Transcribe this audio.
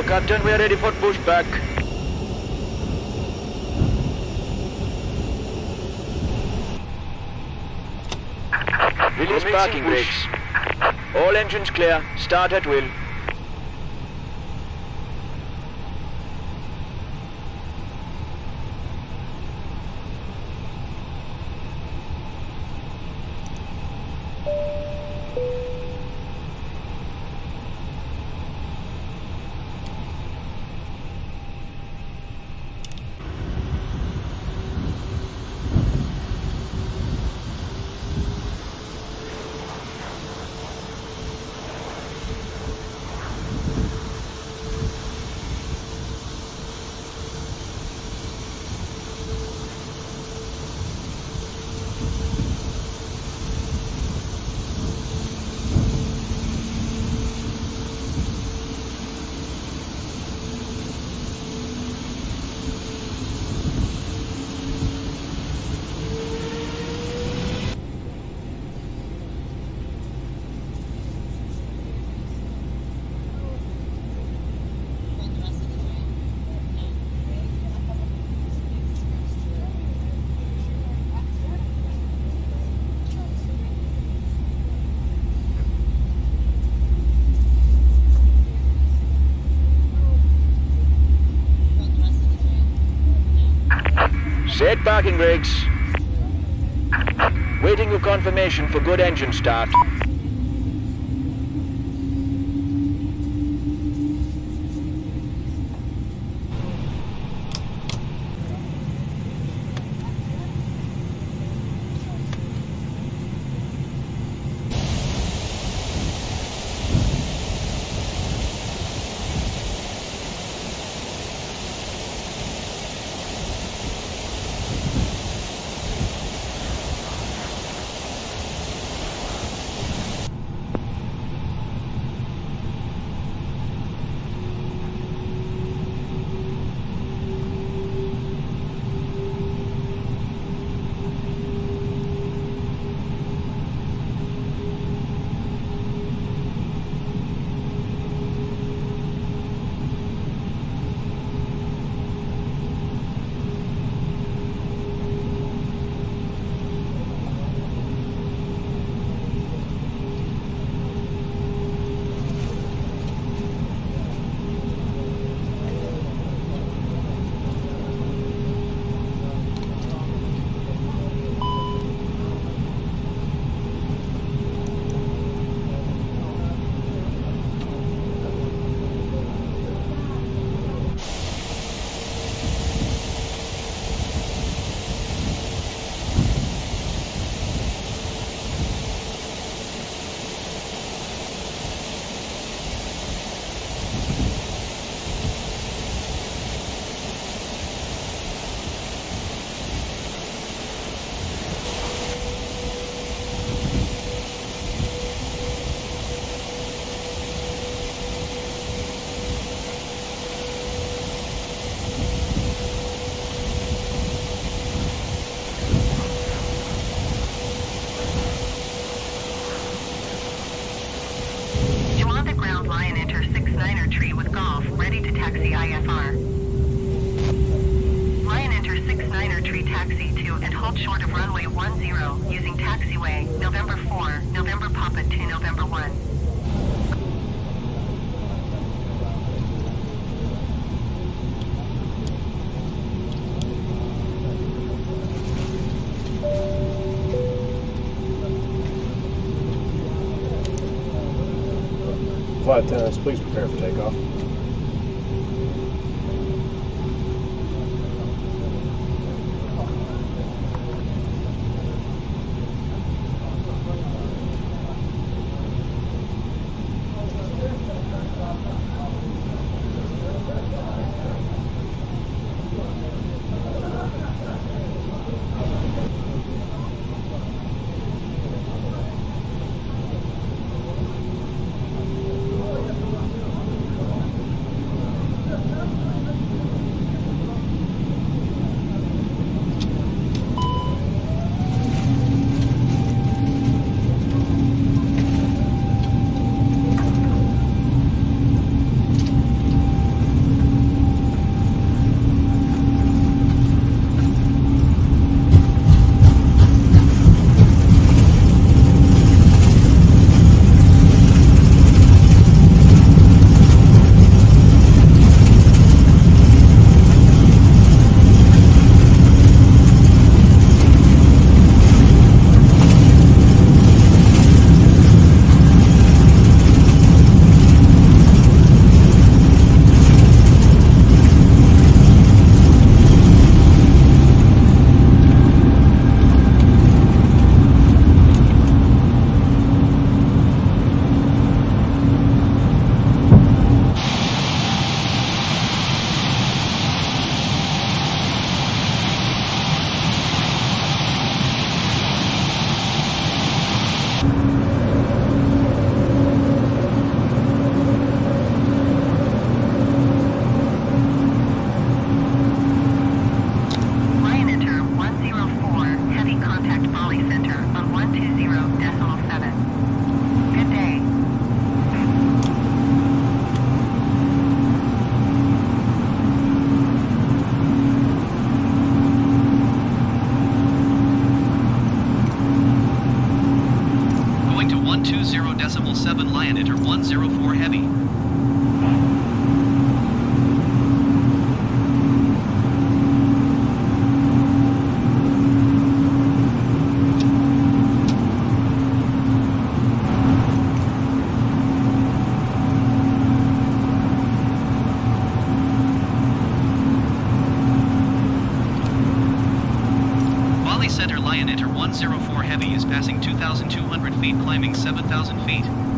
Hello, Captain. We are ready for pushback. Release parking brakes. All engines clear. Start at will. Set parking brakes. Waiting your confirmation for good engine start. Lion Air 69er tree with golf, ready to taxi IFR. Lion Air 69er tree taxi to and hold short of runway 10 using taxiway November 4, November Papa 2, November 1. Flight attendants, please prepare for takeoff. 120.7 Lion Air 104 Heavy. Center Lion Air 104 Heavy is passing 2,200 feet, climbing 7,000 feet.